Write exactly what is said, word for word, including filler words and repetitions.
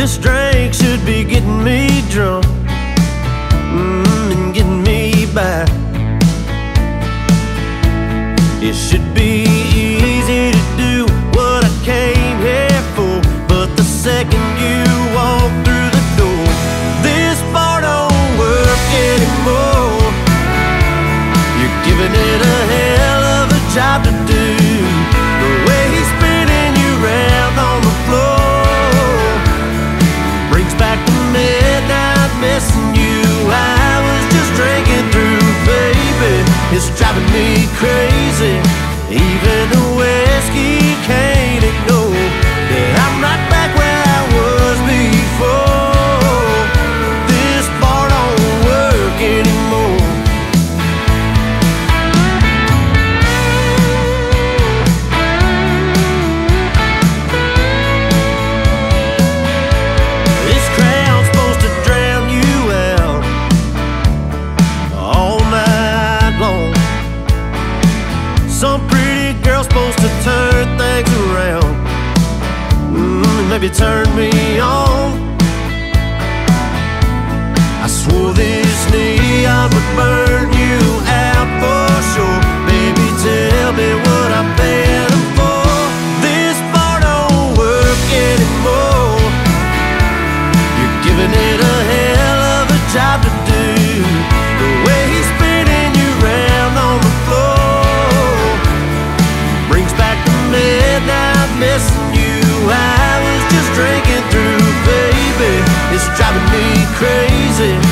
This drink should be getting me drunk, mm, and getting me by. It should be easy to do what I came here for, but the second you walk through the door, this bar don't work anymore. You're giving it a hell of a job to do, the way he's spinning you round on the floor brings back the midnight missing you. I was just drinking through, baby, it's driving me crazy. Even the whiskey can't ignore that I'm right back where I was before. This bar don't work anymore. This crowd's supposed to drown you out all night long. Some pretty girl's supposed to turn things around, mm, maybe turn me on. I swore this neon would burn you out for sure. Baby, tell me what I'm paying for. This bar don't work anymore. You're giving it a hell of a job to do, the way he's spinning you round on the floor brings back the midnight missing you. I was just drinking through, baby, it's driving me crazy.